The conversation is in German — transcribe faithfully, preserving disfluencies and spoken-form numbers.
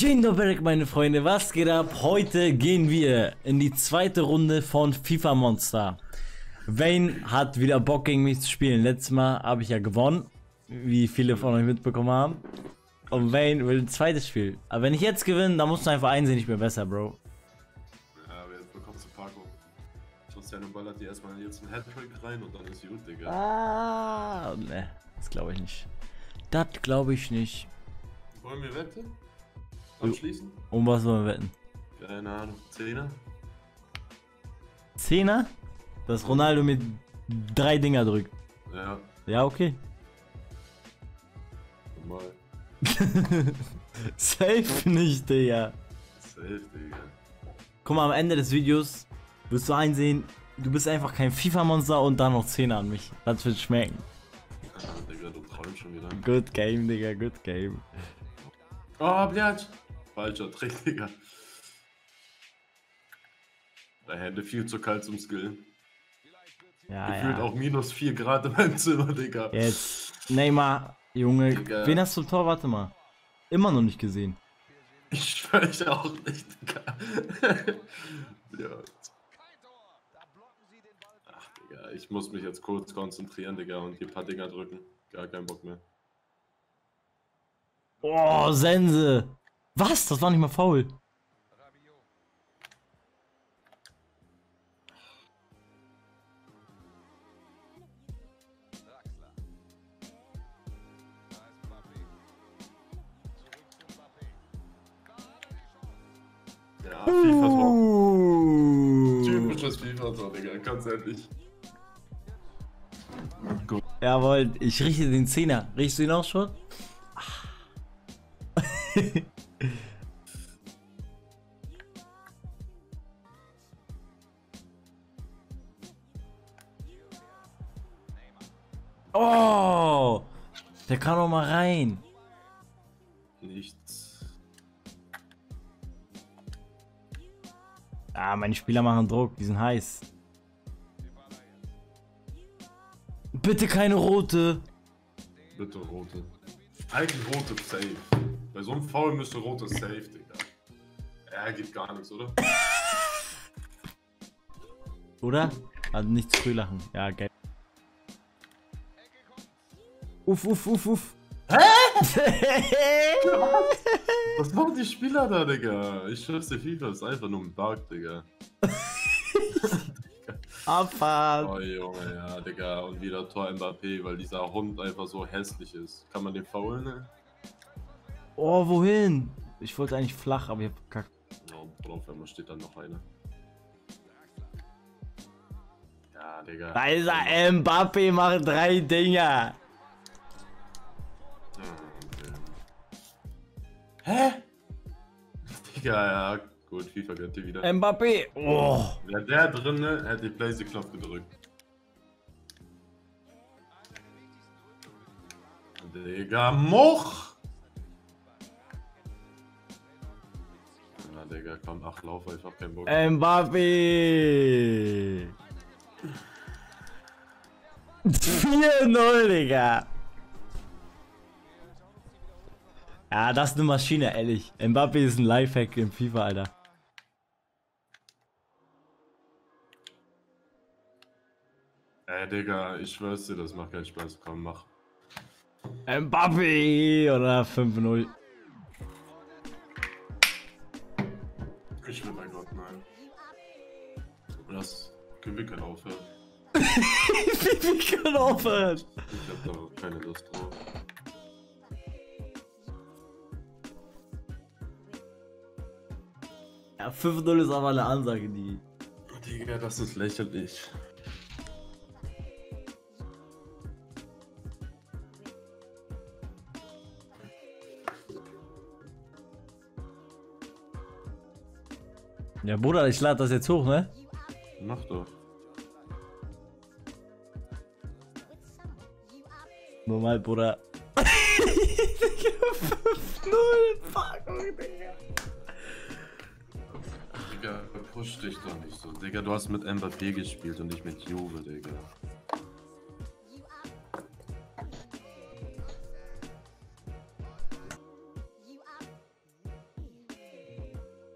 Dzień dobry, meine Freunde, was geht ab? Heute gehen wir in die zweite Runde von FIFA Monster. Wayne hat wieder Bock gegen mich zu spielen. Letztes Mal habe ich ja gewonnen, wie viele von euch mitbekommen haben. Und Wayne will ein zweites Spiel. Aber wenn ich jetzt gewinne, dann musst du einfach einsehen, ich bin besser, Bro. Ja, aber jetzt bekommst du Paco. Cristiano ballert dir erstmal jetzt einen Hattrick rein und dann ist gut, Digga. Ah, ne, das glaube ich nicht. Das glaube ich nicht. Wollen wir wetten? Abschließen? Um was wollen wir wetten? Keine Ahnung. Zehner? Zehner? Dass Ronaldo mit drei Dinger drückt. Ja. Ja, okay. Normal. Safe nicht, Digga. Safe, Digga. Guck mal, am Ende des Videos wirst du einsehen, du bist einfach kein FIFA-Monster und dann noch Zehner an mich. Das wird schmecken. Ja, Digga, du träumst schon wieder. Good game, Digga, good game. Oh, Blatsch! Falscher Trick, Digga. Da hätte viel zu kalt zum Skill. Ja, gefühlt ja. Auch minus vier Grad in meinem Zimmer, Digga. Jetzt. Neymar, Junge. Digga. Wen hast du im Tor? Warte mal. Immer noch nicht gesehen. Ich schwöre auch nicht, Digga. Ja. Ach, Digga, ich muss mich jetzt kurz konzentrieren, Digga, und hier ein paar Dinger drücken. Gar keinen Bock mehr. Oh, Sense! Was? Das war nicht mal faul. Ja, FIFA-Tor. Typisches FIFA-Tor, Digga, ganz ehrlich. Gut. Jawohl, ich rieche den Zehner. Riechst du ihn auch schon? Oh, der kann doch mal rein. Nichts. Ah, meine Spieler machen Druck, die sind heiß. Bitte keine rote. Bitte rote. Eigentlich rote safe. Bei so einem Foul müsste rote safe, Digga. Er gibt gar nichts, oder? Oder? Also nicht zu früh lachen. Ja, geil. Uff, uff, uff, uff. Hä? Was? Was machen die Spieler da, Digga? Ich schwör's dir, FIFA ist einfach nur ein Bug, Digga. Abfahrt. Oh Junge, ja, Digga. Und wieder Tor Mbappé, weil dieser Hund einfach so hässlich ist. Kann man den faulen, ne? Oh, wohin? Ich wollte eigentlich flach, aber ich hab gekackt. Ja, und drauf, wenn man steht, dann noch einer. Ja, Digga. Da ist er, Mbappé macht drei Dinger. Hä? Digga, ja, gut, FIFA gönnt ihr wieder. Mbappé! Oh! Wär der drinne, hätte ich Play-Knopf gedrückt. Digga, moch! Ja, Digga, komm, ach, lauf, ich hab keinen Bock. Mbappé! vier null, Digga! Ja, das ist eine Maschine, ehrlich. Mbappé ist ein Lifehack im FIFA, Alter. Ey, Digga, ich schwör's dir, das macht keinen Spaß. Komm, mach. Mbappé oder fünf null. Ich will, mein Gott, nein. Das Gewickern aufhört. Gewickern aufhört. Ich hab da keine Lust drauf. Ja, fünf null ist aber eine Ansage, die. Digga, das ist lächerlich. Ja, Bruder, ich lade das jetzt hoch, ne? Mach doch. Normal, Bruder. fünf null, fuck, Digga. Digga, push dich doch nicht so. Digga, du hast mit Mbappé gespielt und nicht mit Juve, Digga.